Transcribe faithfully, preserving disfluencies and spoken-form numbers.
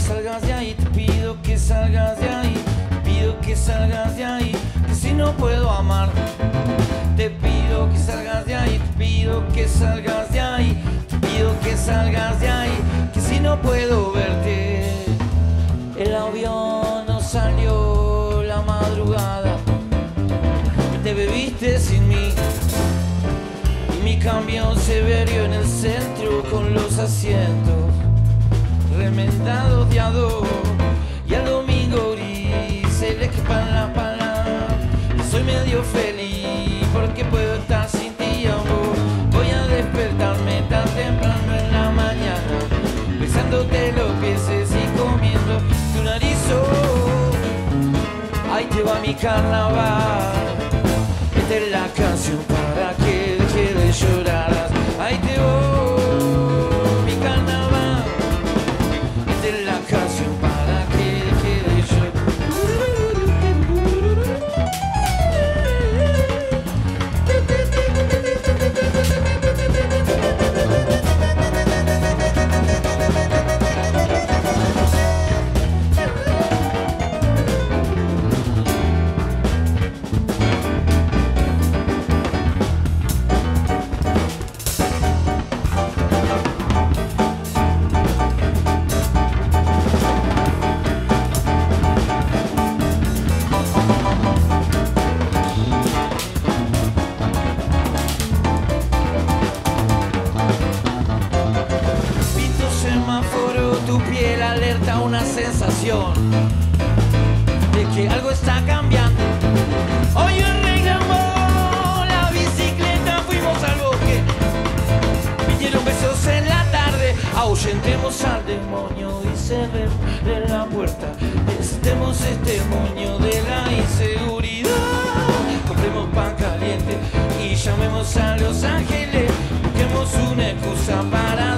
salgas de ahí, te pido que salgas de ahí, te pido que salgas de ahí, que si no puedo amar. Te pido que salgas de ahí, te pido que salgas de ahí, te pido que salgas de ahí, que si no puedo verte. El avión no salió la madrugada, te bebiste sin mí. Y mi camión se averió en el centro con los asientos remendado de ador, y al domingo gris se le escapan las palabras. Y soy medio feliz porque puedo estar sin ti, amor. Voy a despertarme tan temprano en la mañana, besándote los pies y comiendo tu nariz. Oh, ahí te va mi carnaval. Esta es la canción para que deje de llorar. Ahí te voy. Ahuyentemos al demonio y cerremos de la puerta. Desatemos este moño de la inseguridad. Compremos pan caliente y llamemos a los ángeles. Busquemos una excusa para